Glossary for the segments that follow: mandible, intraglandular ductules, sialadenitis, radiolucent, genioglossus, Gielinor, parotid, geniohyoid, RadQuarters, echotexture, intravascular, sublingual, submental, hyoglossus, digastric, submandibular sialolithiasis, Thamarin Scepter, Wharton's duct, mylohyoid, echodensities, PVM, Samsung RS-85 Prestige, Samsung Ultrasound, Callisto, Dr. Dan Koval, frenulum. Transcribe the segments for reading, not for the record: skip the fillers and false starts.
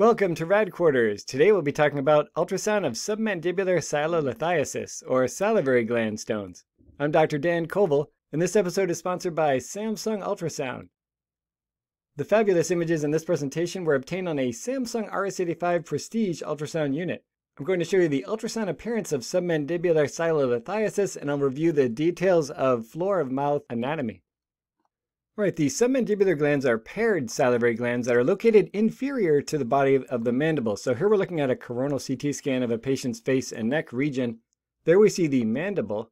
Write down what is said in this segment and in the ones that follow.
Welcome to RadQuarters. Today we'll be talking about ultrasound of submandibular sialolithiasis, or salivary gland stones. I'm Dr. Dan Koval, and this episode is sponsored by Samsung Ultrasound. The fabulous images in this presentation were obtained on a Samsung RS-85 Prestige ultrasound unit. I'm going to show you the ultrasound appearance of submandibular sialolithiasis, and I'll review the details of floor of mouth anatomy. Right, the submandibular glands are paired salivary glands that are located inferior to the body of the mandible. So here we're looking at a coronal CT scan of a patient's face and neck region. There we see the mandible,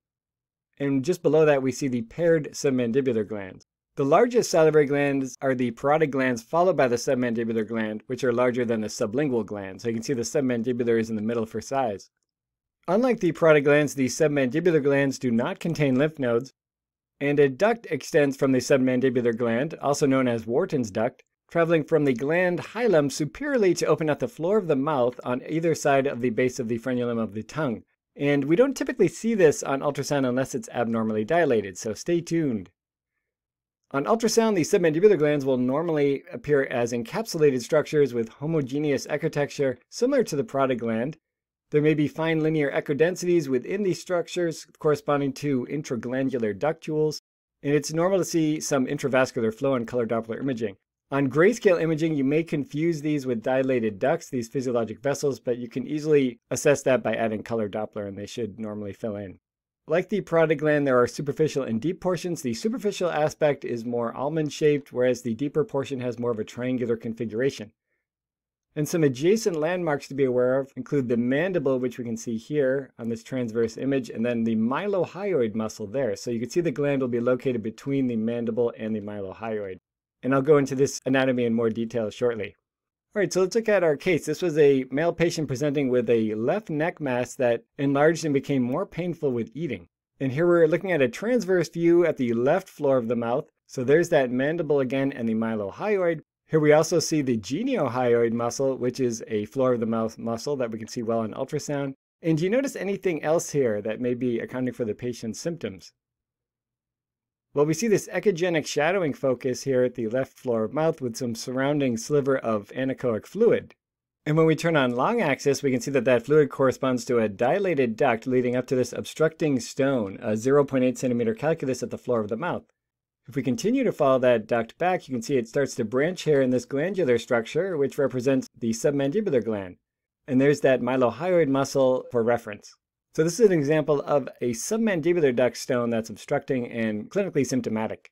and just below that we see the paired submandibular glands. The largest salivary glands are the parotid glands followed by the submandibular gland, which are larger than the sublingual gland. So you can see the submandibular is in the middle for size. Unlike the parotid glands, the submandibular glands do not contain lymph nodes. And a duct extends from the submandibular gland, also known as Wharton's duct, traveling from the gland hilum superiorly to open up the floor of the mouth on either side of the base of the frenulum of the tongue. And we don't typically see this on ultrasound unless it's abnormally dilated, so stay tuned. On ultrasound, the submandibular glands will normally appear as encapsulated structures with homogeneous echotexture similar to the parotid gland. There may be fine linear echodensities within these structures corresponding to intraglandular ductules, and it's normal to see some intravascular flow on color Doppler imaging. On grayscale imaging, you may confuse these with dilated ducts, these physiologic vessels, but you can easily assess that by adding color Doppler, and they should normally fill in. Like the parotid gland, there are superficial and deep portions. The superficial aspect is more almond-shaped, whereas the deeper portion has more of a triangular configuration. And some adjacent landmarks to be aware of include the mandible, which we can see here on this transverse image, and then the mylohyoid muscle there. So you can see the gland will be located between the mandible and the mylohyoid. And I'll go into this anatomy in more detail shortly. All right, so let's look at our case. This was a male patient presenting with a left neck mass that enlarged and became more painful with eating. And here we're looking at a transverse view at the left floor of the mouth. So there's that mandible again and the mylohyoid. Here we also see the geniohyoid muscle, which is a floor of the mouth muscle that we can see well in ultrasound. And do you notice anything else here that may be accounting for the patient's symptoms? Well, we see this echogenic shadowing focus here at the left floor of mouth with some surrounding sliver of anechoic fluid. And when we turn on long axis, we can see that that fluid corresponds to a dilated duct leading up to this obstructing stone, a 0.8 centimeter calculus at the floor of the mouth. If we continue to follow that duct back, you can see it starts to branch here in this glandular structure, which represents the submandibular gland. And there's that mylohyoid muscle for reference. So this is an example of a submandibular duct stone that's obstructing and clinically symptomatic.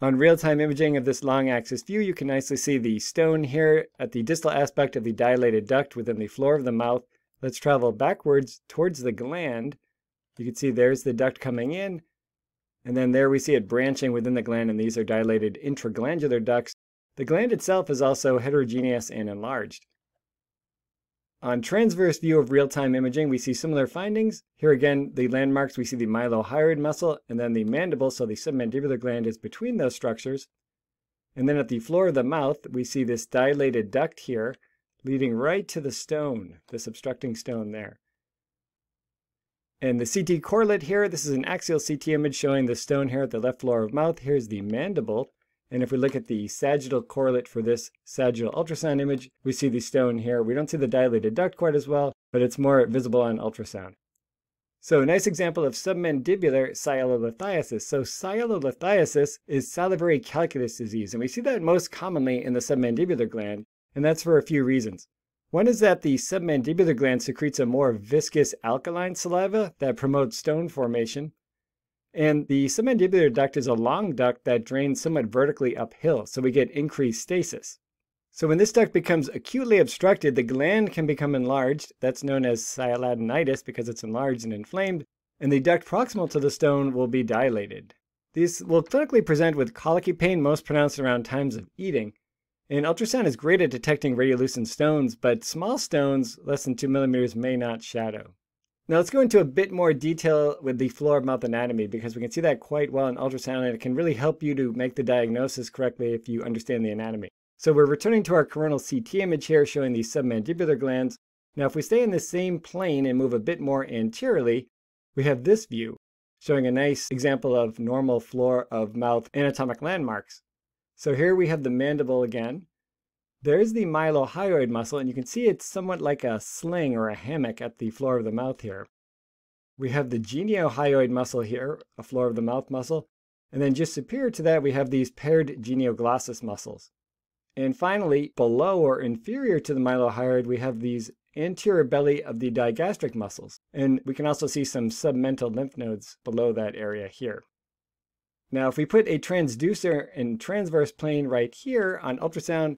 On real-time imaging of this long axis view, you can nicely see the stone here at the distal aspect of the dilated duct within the floor of the mouth. Let's travel backwards towards the gland. You can see there's the duct coming in. And then there we see it branching within the gland, and these are dilated intraglandular ducts. The gland itself is also heterogeneous and enlarged. On transverse view of real-time imaging, we see similar findings. Here again, the landmarks, we see the mylohyoid muscle and then the mandible, so the submandibular gland is between those structures. And then at the floor of the mouth, we see this dilated duct here leading right to the stone, this obstructing stone there. And the CT correlate here, this is an axial CT image showing the stone here at the left floor of mouth. Here's the mandible. And if we look at the sagittal correlate for this sagittal ultrasound image, we see the stone here. We don't see the dilated duct quite as well, but it's more visible on ultrasound. So a nice example of submandibular sialolithiasis. So sialolithiasis is salivary calculus disease, and we see that most commonly in the submandibular gland, and that's for a few reasons. One is that the submandibular gland secretes a more viscous alkaline saliva that promotes stone formation. And the submandibular duct is a long duct that drains somewhat vertically uphill, so we get increased stasis. So when this duct becomes acutely obstructed, the gland can become enlarged. That's known as sialadenitis because it's enlarged and inflamed. And the duct proximal to the stone will be dilated. These will clinically present with colicky pain, most pronounced around times of eating. And ultrasound is great at detecting radiolucent stones, but small stones, less than 2 millimeters, may not shadow. Now let's go into a bit more detail with the floor of mouth anatomy, because we can see that quite well in ultrasound, and it can really help you to make the diagnosis correctly if you understand the anatomy. So we're returning to our coronal CT image here showing the submandibular glands. Now if we stay in the same plane and move a bit more anteriorly, we have this view showing a nice example of normal floor of mouth anatomic landmarks. So here we have the mandible again, There's the mylohyoid muscle, and you can see it's somewhat like a sling or a hammock at the floor of the mouth here. We have the geniohyoid muscle here, a floor of the mouth muscle, and then just superior to that we have these paired genioglossus muscles. And finally, below or inferior to the mylohyoid, we have these anterior belly of the digastric muscles, and we can also see some submental lymph nodes below that area here. Now if we put a transducer and transverse plane right here on ultrasound,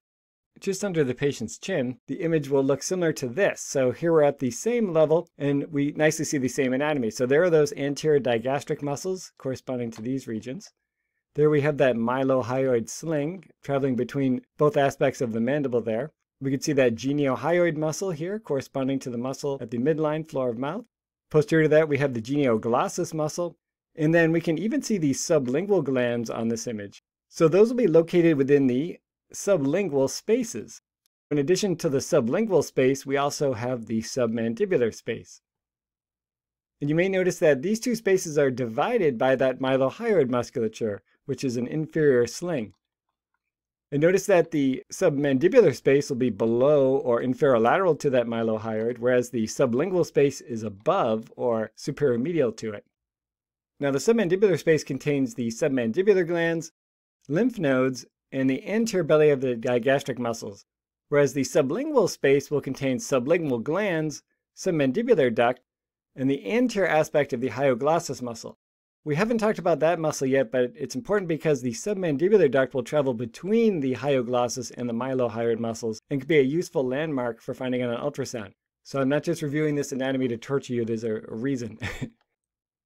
just under the patient's chin, the image will look similar to this. So here we're at the same level, and we nicely see the same anatomy. So there are those anterior digastric muscles corresponding to these regions. There we have that mylohyoid sling traveling between both aspects of the mandible there. We can see that geniohyoid muscle here corresponding to the muscle at the midline, floor of mouth. Posterior to that, we have the genioglossus muscle. And then we can even see the sublingual glands on this image. So those will be located within the sublingual spaces. In addition to the sublingual space, we also have the submandibular space. And you may notice that these two spaces are divided by that mylohyoid musculature, which is an inferior sling. And notice that the submandibular space will be below or inferolateral to that mylohyoid, whereas the sublingual space is above or superior medial to it. Now the submandibular space contains the submandibular glands, lymph nodes, and the anterior belly of the digastric muscles, whereas the sublingual space will contain sublingual glands, submandibular duct, and the anterior aspect of the hyoglossus muscle. We haven't talked about that muscle yet, but it's important because the submandibular duct will travel between the hyoglossus and the mylohyoid muscles and can be a useful landmark for finding out an ultrasound. So I'm not just reviewing this anatomy to torture you, there's a reason.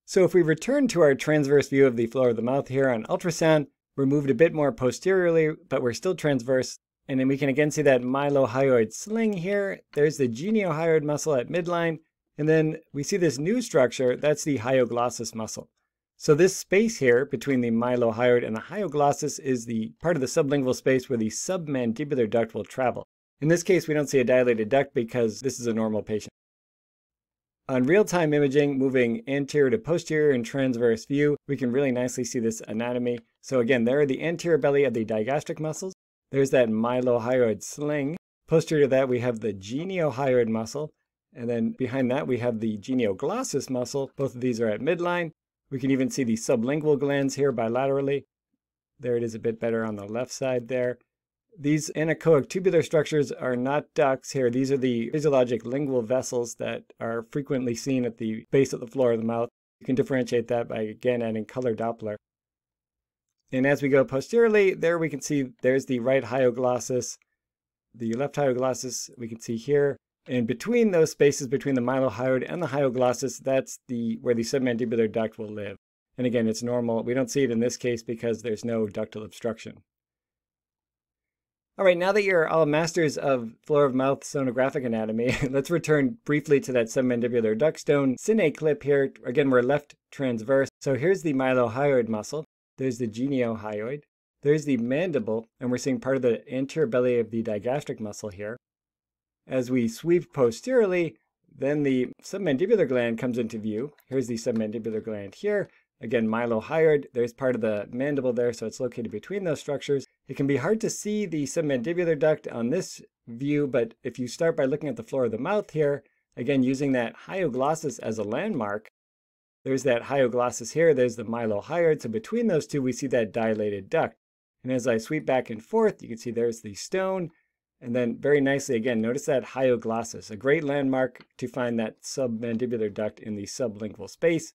So if we return to our transverse view of the floor of the mouth here on ultrasound, we're moved a bit more posteriorly, but we're still transverse. And then we can again see that mylohyoid sling here. There's the geniohyoid muscle at midline. And then we see this new structure, that's the hyoglossus muscle. So this space here between the mylohyoid and the hyoglossus is the part of the sublingual space where the submandibular duct will travel. In this case, we don't see a dilated duct because this is a normal patient. On real-time imaging, moving anterior to posterior and transverse view, we can really nicely see this anatomy. So again, there are the anterior belly of the digastric muscles. There's that mylohyoid sling. Posterior to that, we have the geniohyoid muscle. And then behind that, we have the genioglossus muscle. Both of these are at midline. We can even see the sublingual glands here bilaterally. There it is a bit better on the left side there. These anechoic tubular structures are not ducts here. These are the physiologic lingual vessels that are frequently seen at the base of the floor of the mouth. You can differentiate that by, again, adding color Doppler. And as we go posteriorly, there we can see there's the right hyoglossus, the left hyoglossus we can see here. And between those spaces, between the mylohyoid and the hyoglossus, that's where the submandibular duct will live. And again, it's normal. We don't see it in this case because there's no ductal obstruction. All right, now that you're all masters of floor-of-mouth sonographic anatomy, let's return briefly to that submandibular ductstone cine clip here. Again, we're left transverse. So here's the mylohyoid muscle. There's the geniohyoid. There's the mandible, and we're seeing part of the anterior belly of the digastric muscle here. As we sweep posteriorly, then the submandibular gland comes into view. Here's the submandibular gland here. Again, mylohyoid, there's part of the mandible there, so it's located between those structures. It can be hard to see the submandibular duct on this view, but if you start by looking at the floor of the mouth here, again, using that hyoglossus as a landmark, there's that hyoglossus here, there's the mylohyoid, so between those two, we see that dilated duct. And as I sweep back and forth, you can see there's the stone, and then very nicely, again, notice that hyoglossus, a great landmark to find that submandibular duct in the sublingual space.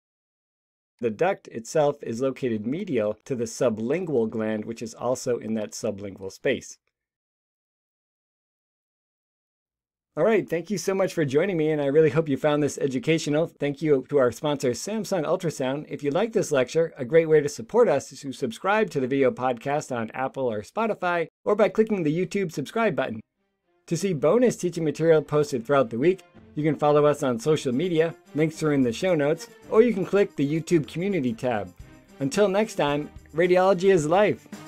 The duct itself is located medial to the sublingual gland, which is also in that sublingual space. All right, thank you so much for joining me, and I really hope you found this educational. Thank you to our sponsor, Samsung Ultrasound. If you like this lecture, a great way to support us is to subscribe to the video podcast on Apple or Spotify, or by clicking the YouTube subscribe button. To see bonus teaching material posted throughout the week, you can follow us on social media, links are in the show notes, or you can click the YouTube community tab. Until next time, radiology is life.